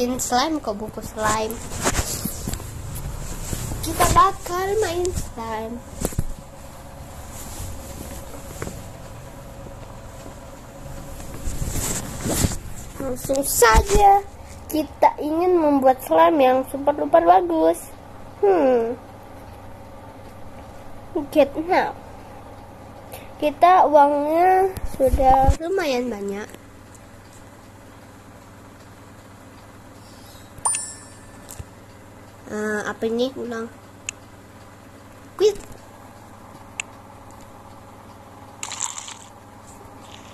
bikin slime ke buku slime. Kita bakal main slime. Langsung saja kita ingin membuat slime yang super duper bagus. Get now. Kita uangnya sudah lumayan banyak. Apa ini? Ulang. Quit.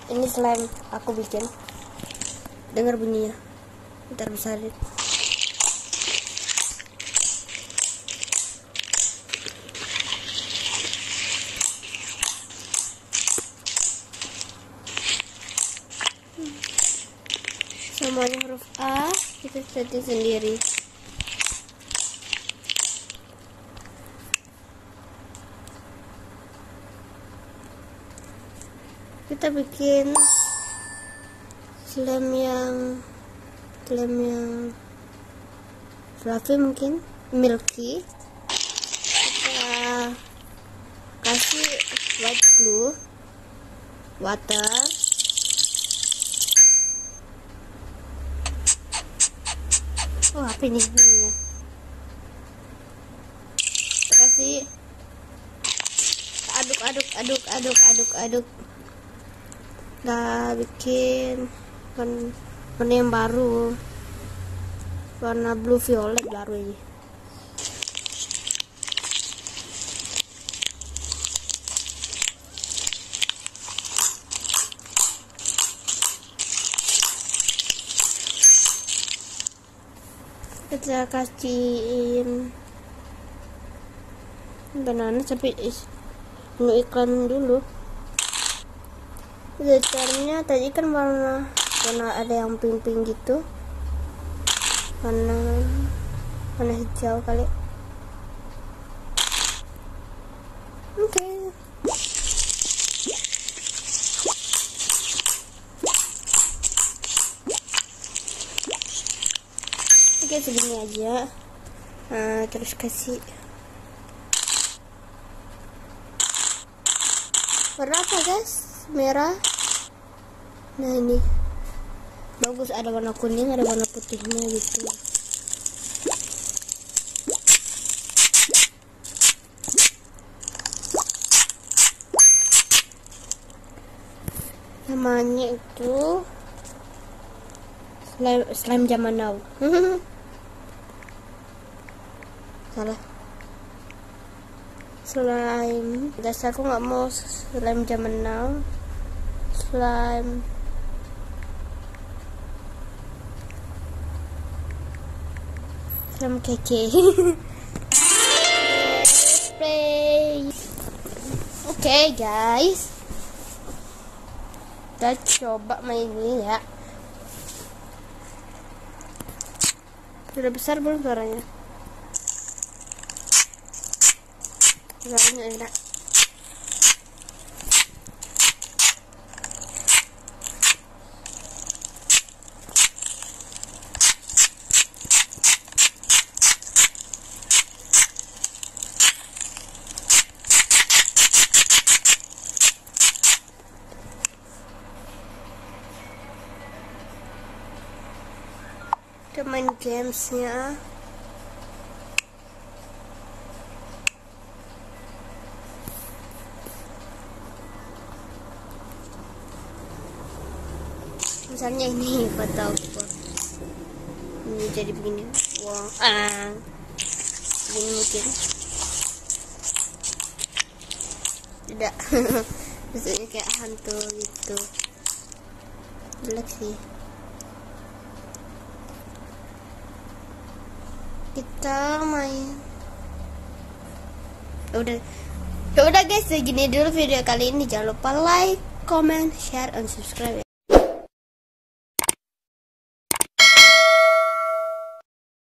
Ini slime aku bikin. Dengar bunyinya. Ntar bisa lihat. Semuanya huruf A kita setting sendiri. Kita bikin slime yang fluffy, mungkin milky. Kita kasih white glue, water. Oh, apa ini bunyinya? Kita kasih aduk. Kita bikin warna yang baru, warna blue violet baru ini. Kita kasihin banana, tapi dulu iklan dulu. Detailnya tadi kan warna ada yang pink gitu, warna hijau kali. Okay. Oke, segini aja. Terus kasih warna apa, guys? Merah. Nah, ini bagus, ada warna kuning, ada warna putihnya gitu. Namanya itu slime zaman now. Salah. Slime dasar, aku nggak mau slime zaman now. Slime keke. Spray. Okay, guys, kita coba main ini ya. Sudah besar belum suaranya? Suaranya enak. Kita main gamesnya. Misalnya ini foto aku. Ini jadi begini. Wow. Begini mungkin. Tidak. Maksudnya kayak hantu gitu. Jelek sih. Kita main. Ya udah guys, segini dulu video kali ini. Jangan lupa like, comment, share, and subscribe ya.